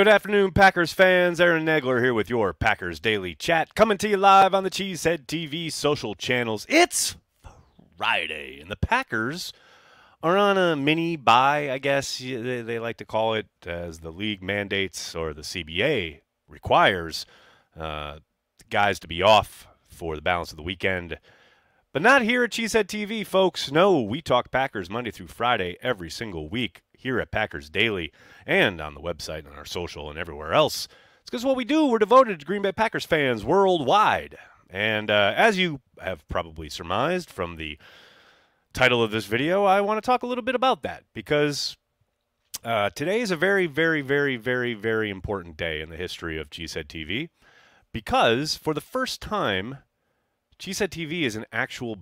Good afternoon, Packers fans. Aaron Nagler here with your Packers Daily Chat, coming to you live on the Cheesehead TV social channels. It's Friday, and the Packers are on a mini-bye, I guess they like to call it, as the league mandates or the CBA requires guys to be off for the balance of the weekend. But not here at Cheesehead TV, folks. No, we talk Packers Monday through Friday every single week here at Packers Daily and on the website and on our social and everywhere else. It's because what we do, we're devoted to Green Bay Packers fans worldwide. And as you have probably surmised from the title of this video, I want to talk a little bit about that, because today is a very, very, very, very, very important day in the history of Cheesehead TV, because for the first time, Cheesehead TV is an actual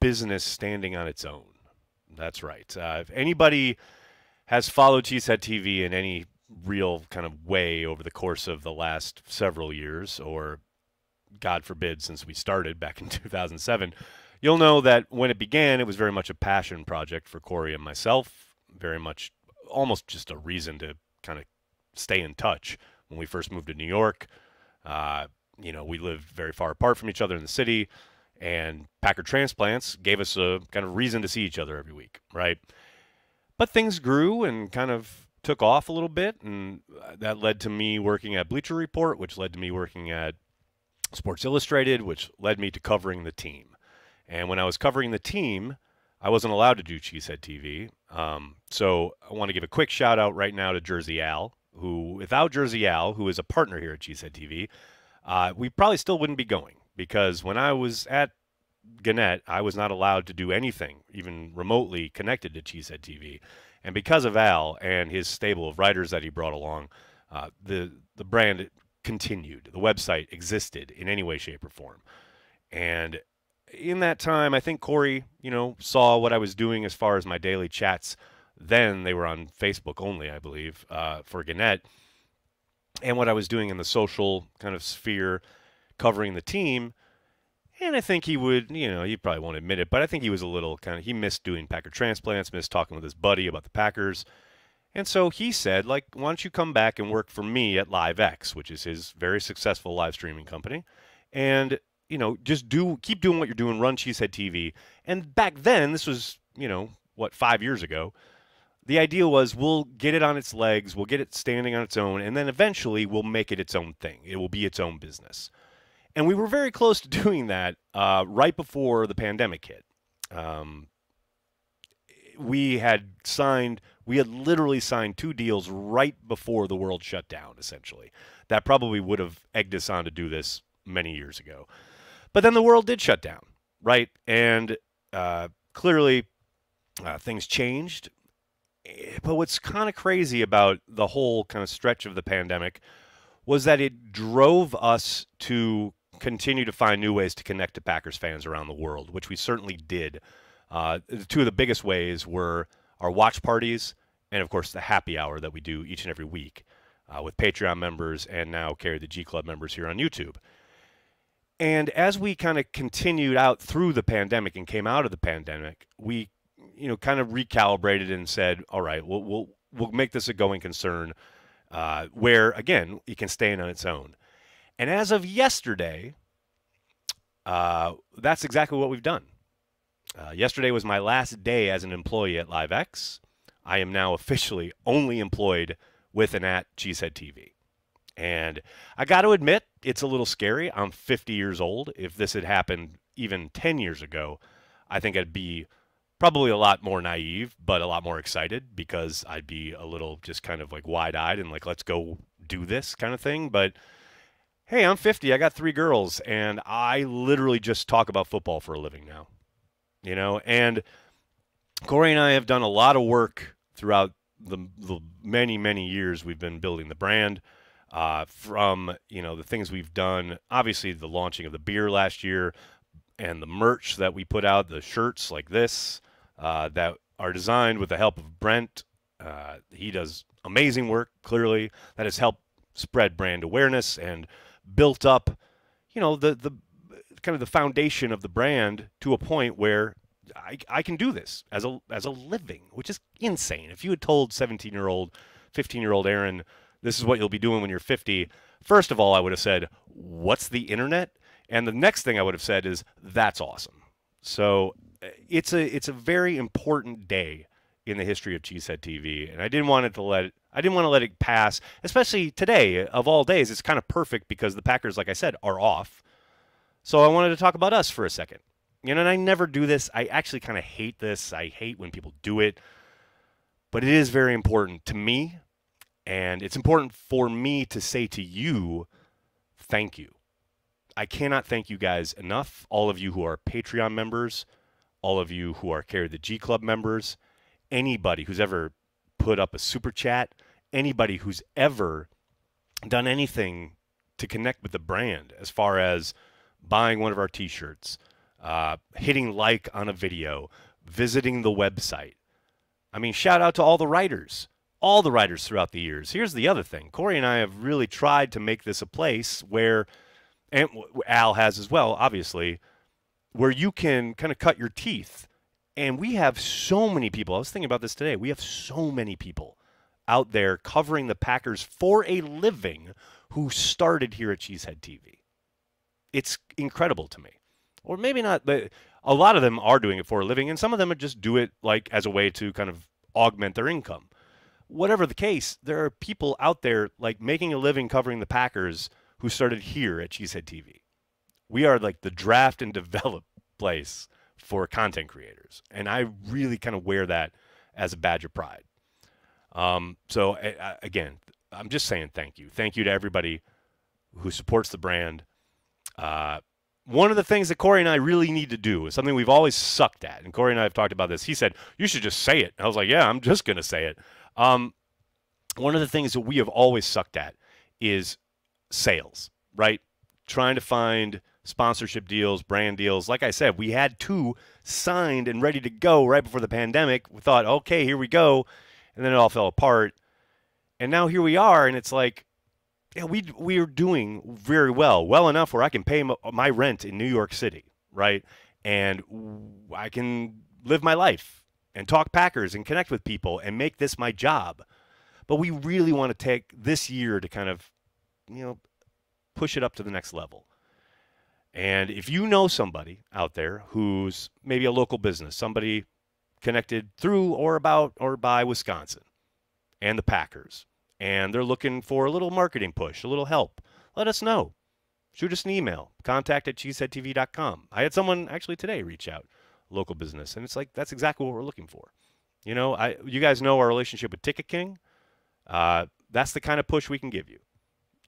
business standing on its own. That's right. If anybody has followed Cheesehead TV in any real kind of way over the course of the last several years, or God forbid since we started back in 2007, you'll know that when it began, it was very much a passion project for Corey and myself, very much almost just a reason to kind of stay in touch. When we first moved to New York, you know, we lived very far apart from each other in the city, and Packer transplants gave us a kind of reason to see each other every week, right? But things grew and kind of took off a little bit, and that led to me working at Bleacher Report, which led to me working at Sports Illustrated, which led me to covering the team. And when I was covering the team, I wasn't allowed to do Cheesehead TV. So I want to give a quick shout out right now to Jersey Al, who, without Jersey Al, who is a partner here at Cheesehead TV, we probably still wouldn't be going, because when I was at Gannett, I was not allowed to do anything even remotely connected to Cheesehead TV. And because of Al and his stable of writers that he brought along, the brand continued. The website existed in any way, shape, or form. And in that time, I think Corey, you know, saw what I was doing as far as my daily chats. Then they were on Facebook only, I believe, for Gannett. And what I was doing in the social kind of sphere, covering the team. And I think he would, you know, he probably won't admit it, but I think he was a little kind of, he missed doing Packer transplants, missed talking with his buddy about the Packers. And so he said, like, why don't you come back and work for me at LiveX, which is his very successful live streaming company. And, you know, just keep doing what you're doing, run Cheesehead TV. And back then, this was, you know, what, 5 years ago, the idea was we'll get it on its legs, we'll get it standing on its own, and then eventually we'll make it its own thing. It will be its own business. And we were very close to doing that right before the pandemic hit. We had literally signed two deals right before the world shut down, essentially. That probably would have egged us on to do this many years ago. But then the world did shut down, right? And clearly things changed. But what's kind of crazy about the whole kind of stretch of the pandemic was that it drove us to continue to find new ways to connect to Packers fans around the world, which we certainly did. Two of the biggest ways were our watch parties and, of course, the happy hour that we do each and every week with Patreon members and now Carry the G Club members here on YouTube. And as we kind of continued out through the pandemic and came out of the pandemic, we, you know, kind of recalibrated and said, all right, we'll make this a going concern where, again, it can stand on its own. And as of yesterday, that's exactly what we've done. Yesterday was my last day as an employee at LiveX. I am now officially only employed with and at Cheesehead TV. And I got to admit, it's a little scary. I'm 50 years old. If this had happened even 10 years ago, I think I'd be probably a lot more naive, but a lot more excited, because I'd be a little just kind of like wide-eyed and like, let's go do this kind of thing. But hey, I'm 50. I got three girls, and I literally just talk about football for a living now. You know, and Corey and I have done a lot of work throughout the many, many years we've been building the brand, from, you know, the things we've done, obviously the launching of the beer last year and the merch that we put out, the shirts like this that are designed with the help of Brent. He does amazing work, clearly, that has helped spread brand awareness and built up, you know, the kind of the foundation of the brand to a point where I can do this as a living, which is insane. If you had told 17-year-old, 15-year-old Aaron this is what you'll be doing when you're 50, first of all, I would have said, what's the internet? And the next thing I would have said is, that's awesome. So it's a very important day in the history of Cheesehead TV, and I didn't want to let it pass, especially today of all days. It's kind of perfect because the Packers, like I said, are off. So I wanted to talk about us for a second. You know, and I never do this. I actually kind of hate this. I hate when people do it. But it is very important to me, and it's important for me to say to you, thank you. I cannot thank you guys enough, all of you who are Patreon members, all of you who are Carry the G Club members, anybody who's ever put up a super chat, anybody who's ever done anything to connect with the brand as far as buying one of our T-shirts, hitting like on a video, visiting the website. I mean, shout out to all the writers throughout the years. Here's the other thing. Corey and I have really tried to make this a place where, and Al has as well, obviously, where you can kind of cut your teeth. And we have so many people. I was thinking about this today. We have so many people out there covering the Packers for a living who started here at Cheesehead TV. It's incredible to me. Or maybe not, but a lot of them are doing it for a living, and some of them just do it like as a way to kind of augment their income. Whatever the case, there are people out there like making a living covering the Packers who started here at Cheesehead TV. We are like the draft and develop place for content creators, and I really kind of wear that as a badge of pride. So again, I'm just saying thank you. Thank you to everybody who supports the brand. One of the things that Corey and I really need to do is something we've always sucked at, and Corey and I have talked about this. He said, you should just say it. And I was like, yeah, I'm just going to say it. One of the things that we have always sucked at is sales, right? Trying to find sponsorship deals, brand deals. Like I said, we had two signed and ready to go right before the pandemic. We thought, okay, here we go. And then it all fell apart. And now here we are, and it's like, yeah, we are doing very well, well enough where I can pay my rent in New York City, right? And I can live my life and talk Packers and connect with people and make this my job. But we really want to take this year to kind of, you know, push it up to the next level. And if you know somebody out there who's maybe a local business, somebody connected through or about or by Wisconsin and the Packers, and they're looking for a little marketing push, a little help, let us know. Shoot us an email, contact@cheeseheadtv.com. I had someone actually today reach out, local business, and it's like, that's exactly what we're looking for. You know, you guys know our relationship with Ticket King. That's the kind of push we can give you.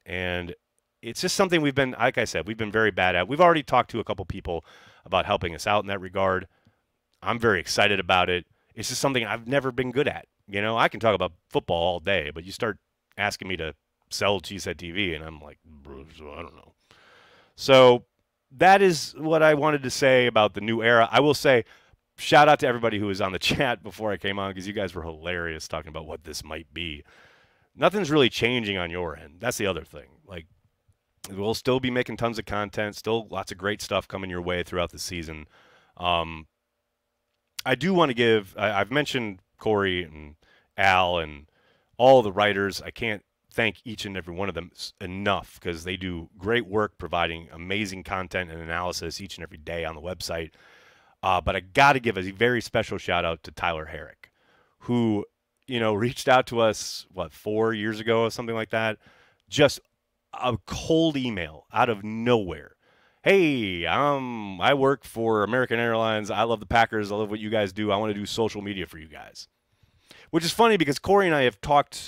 And it's just something we've been, like I said, we've been very bad at. We've already talked to a couple people about helping us out in that regard. I'm very excited about it. It's just something I've never been good at. You know, I can talk about football all day, but you start asking me to sell Cheesehead TV, and I'm like, I don't know. So that is what I wanted to say about the new era. I will say, shout out to everybody who was on the chat before I came on, because you guys were hilarious talking about what this might be. Nothing's really changing on your end. That's the other thing. Like, we'll still be making tons of content, still lots of great stuff coming your way throughout the season. I do want to give, I've mentioned Corey and Al and all the writers. I can't thank each and every one of them enough because they do great work providing amazing content and analysis each and every day on the website. But I got to give a very special shout out to Tyler Herrick, who, you know, reached out to us, what, 4 years ago or something like that? Just a cold email out of nowhere. Hey, I work for American Airlines. I love the Packers. I love what you guys do. I want to do social media for you guys. Which is funny because Corey and I have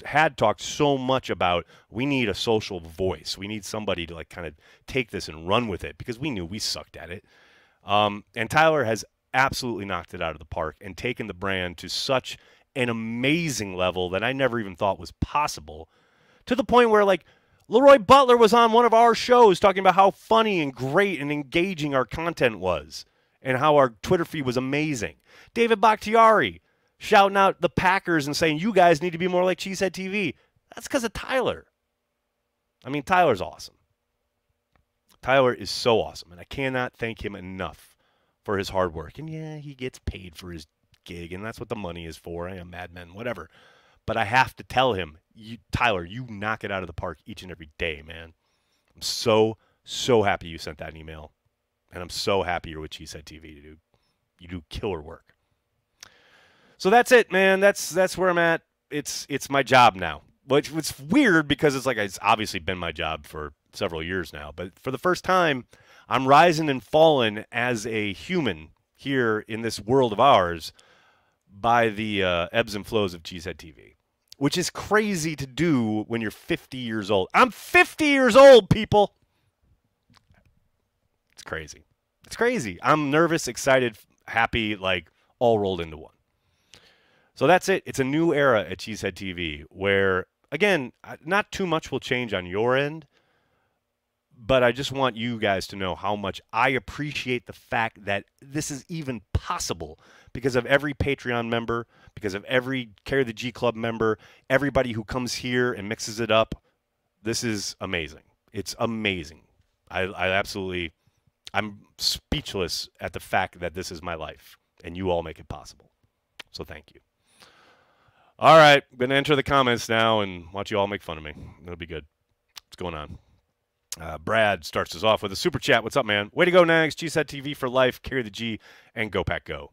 had talked so much about we need a social voice. We need somebody to like kind of take this and run with it because we knew we sucked at it. And Tyler has absolutely knocked it out of the park and taken the brand to such an amazing level that I never even thought was possible, to the point where like Leroy Butler was on one of our shows talking about how funny and great and engaging our content was and how our Twitter feed was amazing. David Bakhtiari shouting out the Packers and saying, you guys need to be more like Cheesehead TV. That's because of Tyler. I mean, Tyler's awesome. Tyler is so awesome, and I cannot thank him enough for his hard work. And, yeah, he gets paid for his gig, and that's what the money is for. I am Mad Men, whatever. But I have to tell him, Tyler, you knock it out of the park each and every day, man. I'm so happy you sent that email. And I'm so happy you're with Cheesehead TV, dude. You do killer work. So that's it, man. That's where I'm at. It's my job now. Which was weird because it's like it's obviously been my job for several years now. But for the first time, I'm rising and falling as a human here in this world of ours by the ebbs and flows of Cheesehead TV, which is crazy to do when you're 50 years old. I'm 50 years old, people. It's crazy. It's crazy. I'm nervous, excited, happy, like all rolled into one. So that's it. It's a new era at Cheesehead TV where, again, not too much will change on your end, but I just want you guys to know how much I appreciate the fact that this is even possible because of every Patreon member, because of every Carry the G Club member, everybody who comes here and mixes it up. This is amazing. It's amazing. I'm speechless at the fact that this is my life, and you all make it possible. So thank you. All right, I'm going to enter the comments now and watch you all make fun of me. It'll be good. What's going on? Brad starts us off with a super chat. What's up, man? Way to go, Nags. Cheesehead TV for life. Carry the G and go Pack go.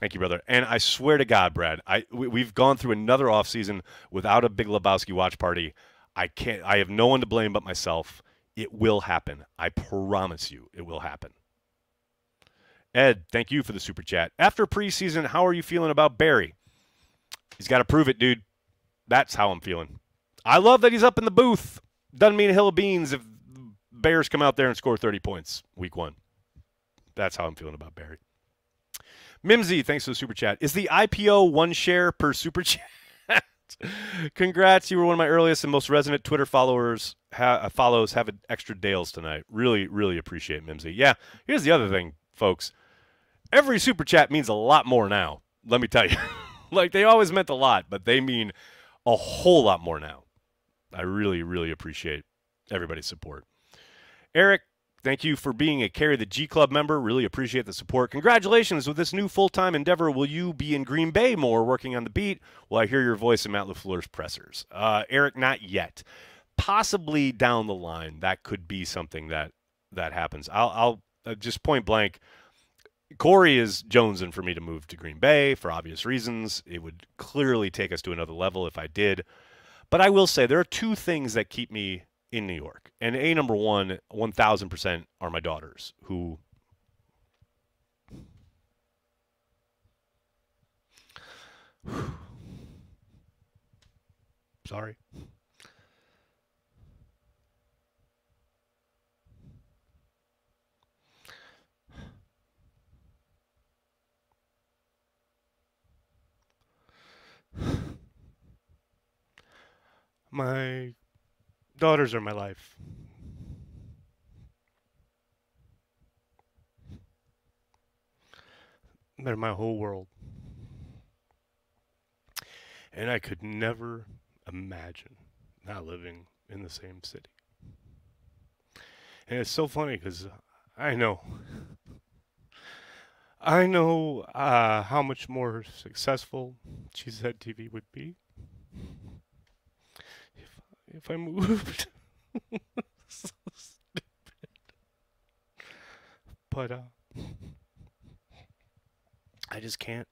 Thank you, brother. And I swear to God, Brad, we've gone through another offseason without a Big Lebowski watch party. I have no one to blame but myself. It will happen. I promise you it will happen. Ed, thank you for the super chat. After preseason, how are you feeling about Barry? He's got to prove it, dude. That's how I'm feeling. I love that he's up in the booth. Doesn't mean a hill of beans if Bears come out there and score 30 points week one. That's how I'm feeling about Barry. Mimsy, thanks for the super chat. Is the IPO one share per super chat? Congrats, you were one of my earliest and most resonant Twitter followers. Follows have an extra Dales tonight. Really, really appreciate Mimsy. Yeah, here's the other thing, folks. Every super chat means a lot more now. Let me tell you. Like, they always meant a lot, but they mean a whole lot more now. I really, really appreciate everybody's support. Eric, thank you for being a Carry the G Club member. Really appreciate the support. Congratulations with this new full-time endeavor. Will you be in Green Bay more working on the beat? Will I hear your voice in Matt LaFleur's pressers? Eric, not yet. Possibly down the line, that could be something that happens. I'll just point blank. Corey is jonesing for me to move to Green Bay for obvious reasons. It would clearly take us to another level if I did. But I will say there are two things that keep me in New York. And A, number one, 1,000% are my daughters, who sorry. My daughters are my life. They're my whole world. And I could never imagine not living in the same city. And it's so funny because I know how much more successful Cheesehead TV would be if I moved. So stupid. But I just can't.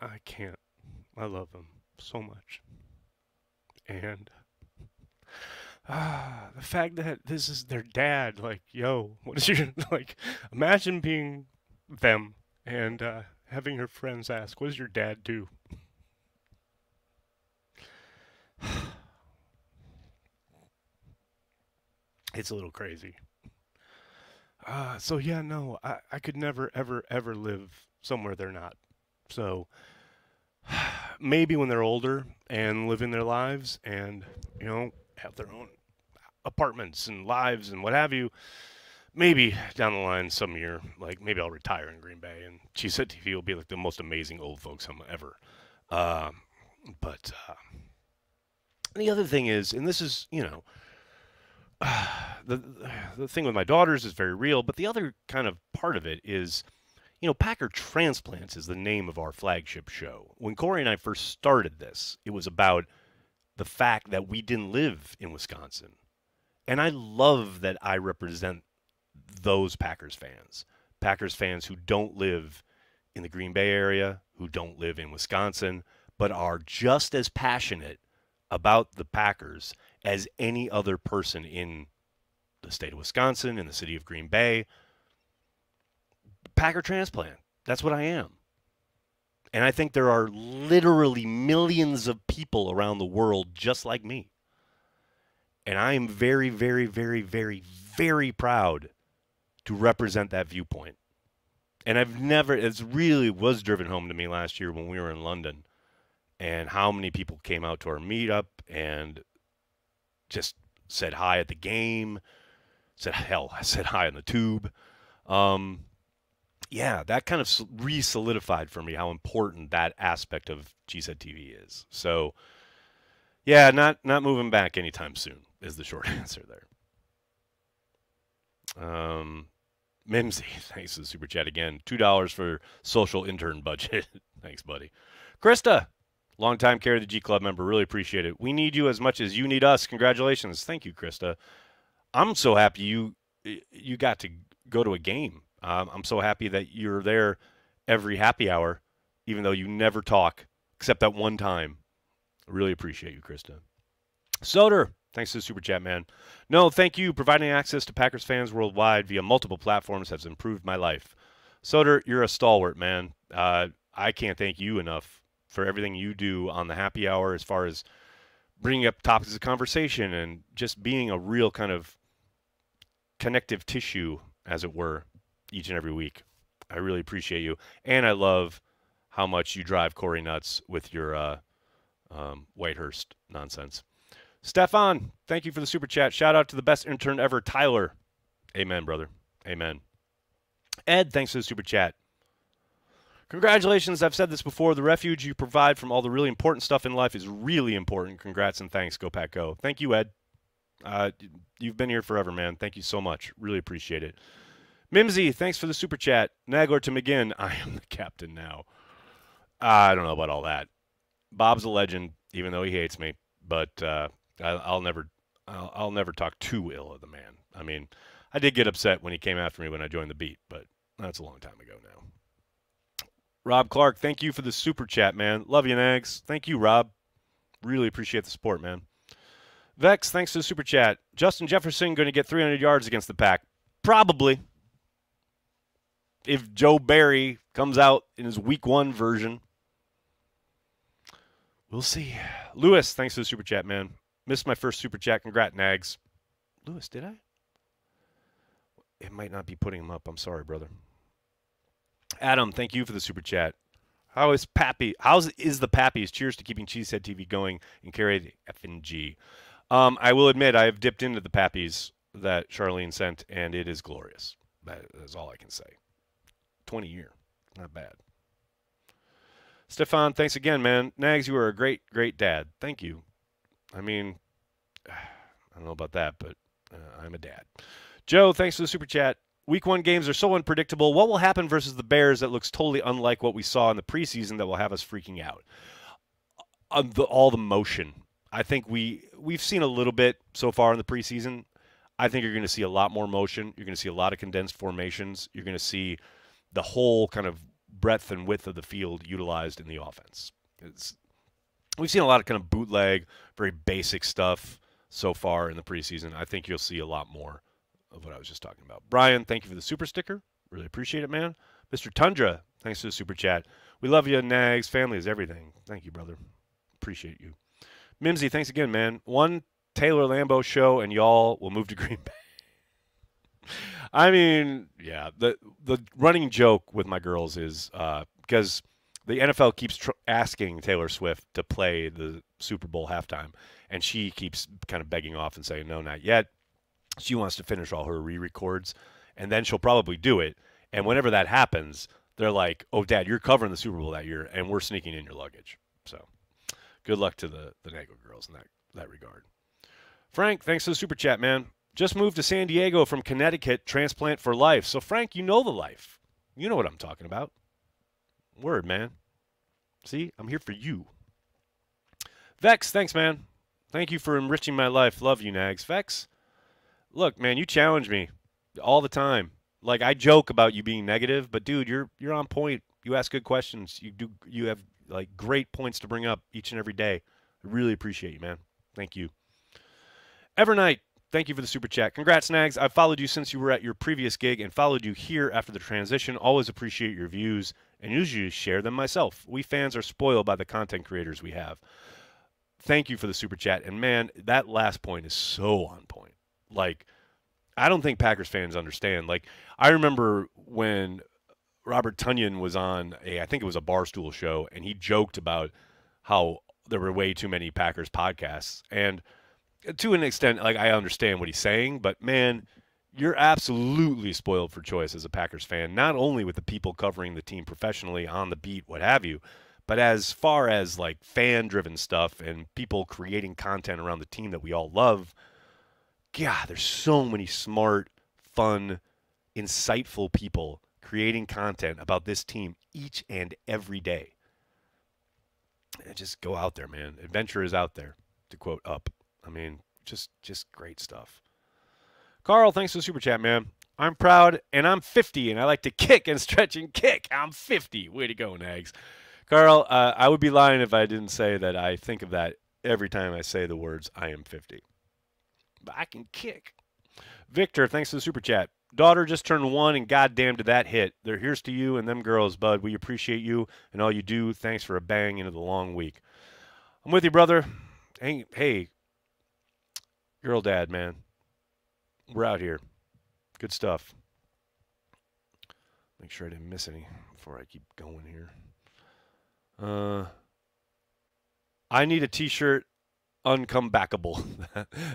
I can't. I love him so much. And the fact that this is their dad, like, yo, what is your, like, imagine being them and having your friends ask, what does your dad do? It's a little crazy. So yeah, no, I could never, ever, ever live somewhere they're not. So maybe when they're older and living their lives and, you know, have their own apartments and lives and what have you, maybe down the line some year, like maybe I'll retire in Green Bay and Cheesehead TV will be like the most amazing old folks home ever. And the other thing is, and this is, you know, the thing with my daughters is very real, but the other kind of part of it is You know, Packer Transplants is the name of our flagship show. When Corey and I first started this, it was about the fact that we didn't live in Wisconsin. And I love that I represent those Packers fans who don't live in the Green Bay area, who don't live in Wisconsin, but are just as passionate about the Packers as any other person in the state of Wisconsin, in the city of Green Bay. Packer transplant. That's what I am. And I think there are literally millions of people around the world just like me. And I am very, very, very, very, very proud to represent that viewpoint. And I've never, it really was driven home to me last year when we were in London and how many people came out to our meetup and just said hi at the game, said, hell, I said hi on the tube. Yeah, that kind of re-solidified for me how important that aspect of Cheesehead TV is. So, yeah, not moving back anytime soon is the short answer there. Mimsy, thanks for the super chat again. $2 for social intern budget. Thanks, buddy. Krista, longtime Care of the G Club member. Really appreciate it. We need you as much as you need us. Congratulations. Thank you, Krista. I'm so happy you got to go to a game. I'm so happy that you're there every happy hour, even though you never talk, except that one time. I really appreciate you, Krista. Soder, thanks to the super chat, man. No, thank you. Providing access to Packers fans worldwide via multiple platforms has improved my life. Soder, you're a stalwart, man. I can't thank you enough for everything you do on the happy hour as far as bringing up topics of conversation and just being a real kind of connective tissue, as it were, each and every week. I really appreciate you. And I love how much you drive Corey nuts with your Whitehurst nonsense. Stefan, thank you for the super chat. Shout out to the best intern ever, Tyler. Amen, brother. Amen. Ed, thanks for the super chat. Congratulations. I've said this before. The refuge you provide from all the really important stuff in life is really important. Congrats and thanks. Go Pack Go. Thank you, Ed. You've been here forever, man. Thank you so much. Really appreciate it. Mimsy, thanks for the super chat. Nagler to McGinn, I am the captain now. I don't know about all that. Bob's a legend, even though he hates me. But I'll never talk too ill of the man. I mean, I did get upset when he came after me when I joined the beat, but that's a long time ago now. Rob Clark, thank you for the super chat, man. Love you, Nags. Thank you, Rob. Really appreciate the support, man. Vex, thanks for the super chat. Justin Jefferson going to get 300 yards against the Pack. Probably. If Joe Barry comes out in his week one version, we'll see. Lewis, thanks for the super chat, man. Missed my first super chat. Congrats, Nags. Lewis, did I? It might not be putting him up. I'm sorry, brother. Adam, thank you for the super chat. How is Pappy? How is the Pappies? Cheers to keeping Cheesehead TV going and carry the F&G. I will admit I have dipped into the Pappies that Charlene sent, and it is glorious. That is all I can say. 20-year. Not bad. Stefan, thanks again, man. Nags, you are a great, great dad. Thank you. I mean, I don't know about that, but I'm a dad. Joe, thanks for the super chat. Week one games are so unpredictable. What will happen versus the Bears that looks totally unlike what we saw in the preseason that will have us freaking out? All the motion. I think we've seen a little bit so far in the preseason. I think you're going to see a lot more motion. You're going to see a lot of condensed formations. You're going to see the whole kind of breadth and width of the field utilized in the offense. We've seen a lot of kind of bootleg, very basic stuff so far in the preseason. I think you'll see a lot more of what I was just talking about. Brian, thank you for the super sticker. Really appreciate it, man. Mr. Tundra, thanks for the super chat. We love you, Nags. Family is everything. Thank you, brother. Appreciate you. Mimsy, thanks again, man. One Taylor Lambeau show and y'all will move to Green Bay. I mean, yeah, the running joke with my girls is because the NFL keeps asking Taylor Swift to play the Super Bowl halftime, and she keeps kind of begging off and saying, no, not yet. She wants to finish all her re-records, and then she'll probably do it. And whenever that happens, they're like, oh, Dad, you're covering the Super Bowl that year, and we're sneaking in your luggage. So good luck to the Nagler girls in that regard. Frank, thanks for the super chat, man. Just moved to San Diego from Connecticut, transplant for life. So, Frank, you know the life. You know what I'm talking about. Word, man. See, I'm here for you. Vex, thanks, man. Thank you for enriching my life. Love you, Nags. Vex, look, man, you challenge me all the time. Like, I joke about you being negative, but, dude, you're on point. You ask good questions. You have, like, great points to bring up each and every day. I really appreciate you, man. Thank you. Evernight, thank you for the super chat. Congrats, Nags. I've followed you since you were at your previous gig and followed you here after the transition. Always appreciate your views and usually share them myself. We fans are spoiled by the content creators we have. Thank you for the super chat. And, man, that last point is so on point. Like, I don't think Packers fans understand. Like, I remember when Robert Tunyan was on I think it was a Barstool show, and he joked about how there were way too many Packers podcasts. And to an extent, like, I understand what he's saying, but, man, you're absolutely spoiled for choice as a Packers fan, not only with the people covering the team professionally on the beat, what have you, but as far as, like, fan-driven stuff and people creating content around the team that we all love. God, there's so many smart, fun, insightful people creating content about this team each and every day. And just go out there, man. Adventure is out there, to quote Up. I mean, just great stuff. Carl, thanks for the super chat, man. I'm proud, and I'm 50, and I like to kick and stretch and kick. I'm 50. Way to go, Nags. Carl, I would be lying if I didn't say that I think of that every time I say the words, I am 50. But I can kick. Victor, thanks for the super chat. Daughter just turned 1, and goddamn did that hit. They're here's to you and them girls, bud. We appreciate you and all you do. Thanks for a bang into the long week. I'm with you, brother. Hey, girl dad, man. We're out here. Good stuff. Make sure I didn't miss any before I keep going here. I need a T-shirt, uncomebackable.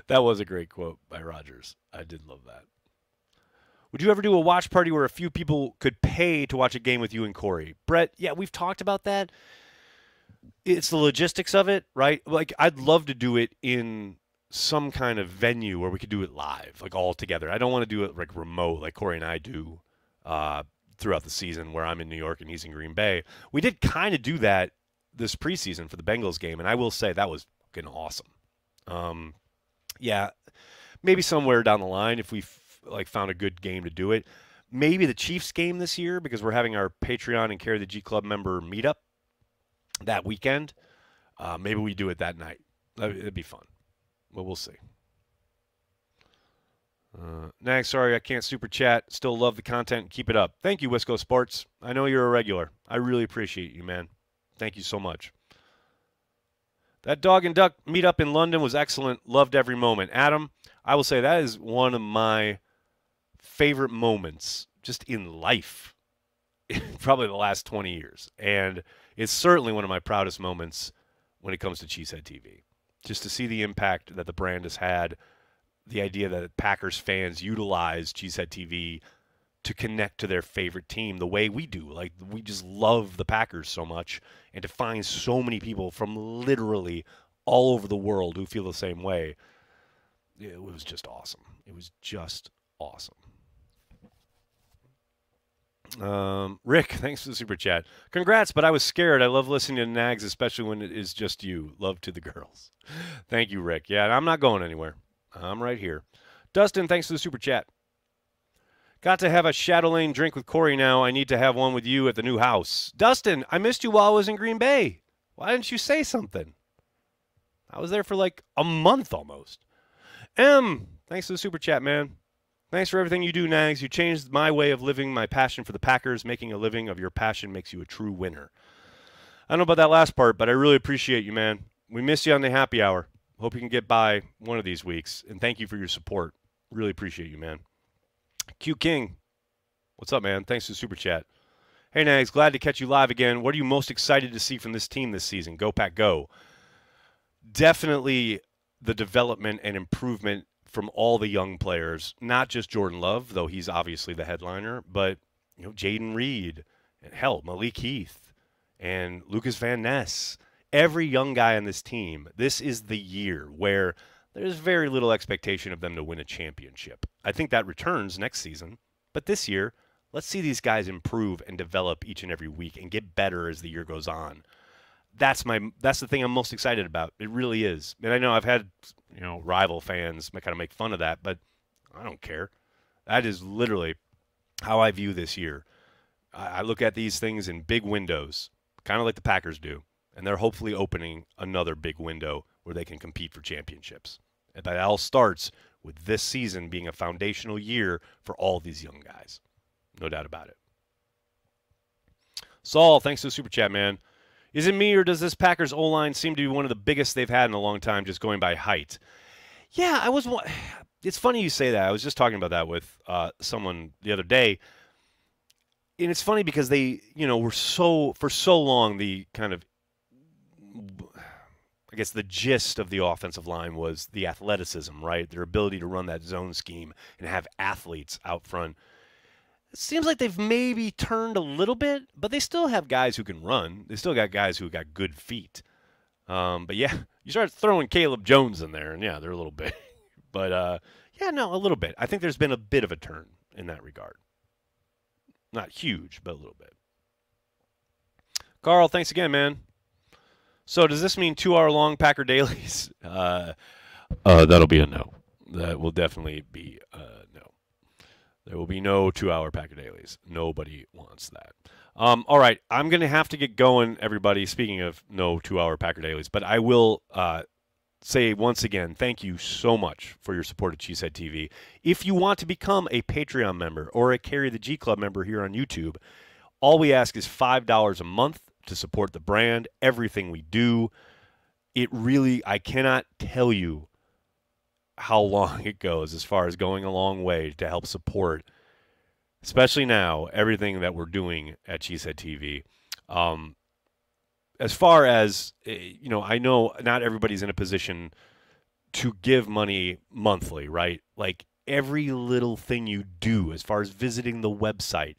That was a great quote by Rodgers. I did love that. Would you ever do a watch party where a few people could pay to watch a game with you and Corey? Brett, yeah, we've talked about that. It's the logistics of it, right? Like, I'd love to do it in some kind of venue where we could do it live, like all together. I don't want to do it like remote, like Corey and I do throughout the season, where I'm in New York and he's in Green Bay. We did kind of do that this preseason for the Bengals game, and I will say that was fucking awesome. Yeah, maybe somewhere down the line if we like found a good game to do it. Maybe the Chiefs game this year, because we're having our Patreon and Carry the G Club member meetup that weekend. Maybe we do it that night. It'd be fun, but we'll see. Nag, sorry I can't super chat. Still love the content. Keep it up. Thank you, Wisco Sports. I know you're a regular. I really appreciate you, man. Thank you so much. That dog and duck meetup in London was excellent. Loved every moment. Adam, I will say that is one of my favorite moments just in life, probably the last 20 years. And it's certainly one of my proudest moments when it comes to Cheesehead TV. Just to see the impact that the brand has had, the idea that Packers fans utilize Cheesehead TV to connect to their favorite team the way we do. Like, we just love the Packers so much, and to find so many people from literally all over the world who feel the same way, it was just awesome. It was just awesome. Rick, thanks for the super chat. Congrats, but I was scared. I love listening to Nags, especially when it is just you. Love to the girls. Thank you, Rick. Yeah, and I'm not going anywhere. I'm right here. Dustin, thanks for the super chat. Got to have a Shadow Lane drink with Corey now. I need to have one with you at the new house. Dustin, I missed you while I was in Green Bay. Why didn't you say something? I was there for like a month almost. M, thanks for the super chat, man. Thanks for everything you do, Nags. You changed my way of living, my passion for the Packers. Making a living of your passion makes you a true winner. I don't know about that last part, but I really appreciate you, man. We miss you on the happy hour. Hope you can get by one of these weeks. And thank you for your support. Really appreciate you, man. Q King, what's up, man? Thanks for the super chat. Hey, Nags, glad to catch you live again. What are you most excited to see from this team this season? Go Pack Go. Definitely the development and improvement from all the young players, not just Jordan Love, though he's obviously the headliner, but, you know, Jaden Reed and, hell, Malik Heath and Lucas Van Ness. Every young guy on this team, this is the year where there's very little expectation of them to win a championship. I think that returns next season. But this year, Let's see these guys improve and develop each and every week and get better as the year goes on. That's the thing I'm most excited about. It really is. And I know I've had, you know, rival fans kind of make fun of that, but I don't care. That is literally how I view this year. I look at these things in big windows, kind of like the Packers do, and they're hopefully opening another big window where they can compete for championships. And that all starts with this season being a foundational year for all these young guys. No doubt about it. Saul, thanks for the super chat, man. Is it me, or does this Packers O-line seem to be one of the biggest they've had in a long time, just going by height? Yeah, it's funny you say that. I was just talking about that with someone the other day. And it's funny because they, you know, were for so long the kind of, I guess the gist of the offensive line was the athleticism, right? Their ability to run that zone scheme and have athletes out front. It seems like they've maybe turned a little bit, but they still have guys who can run. They still got guys who got good feet. But yeah, you start throwing Caleb Jones in there, and yeah, they're a little bit. But yeah, no, a little bit. I think there's been a bit of a turn in that regard. Not huge, but a little bit. Carl, thanks again, man. So does this mean 2-hour-long Packer dailies? That'll be a no. That will definitely be a no. There will be no 2-hour Packer dailies. Nobody wants that. All right, I'm going to have to get going, everybody, speaking of no 2-hour Packer dailies. But I will say once again, thank you so much for your support of Cheesehead TV. If you want to become a Patreon member or a Carry the G Club member here on YouTube, all we ask is $5 a month to support the brand, everything we do. It really, I cannot tell you how long it goes as far as going a long way to help support, especially now, everything that we're doing at Cheesehead TV. As far as, you know, I know not everybody's in a position to give money monthly, right? Like every little thing you do as far as visiting the website,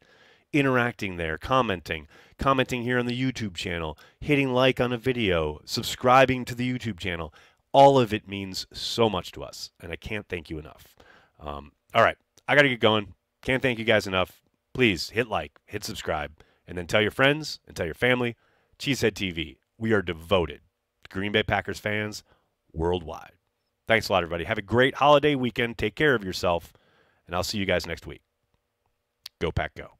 interacting there, commenting here on the YouTube channel, hitting like on a video, subscribing to the YouTube channel, all of it means so much to us, and I can't thank you enough. All right, I got to get going. Can't thank you guys enough. Please hit like, hit subscribe, and then tell your friends and tell your family. Cheesehead TV, we are devoted to Green Bay Packers fans worldwide. Thanks a lot, everybody. Have a great holiday weekend. Take care of yourself, and I'll see you guys next week. Go Pack Go.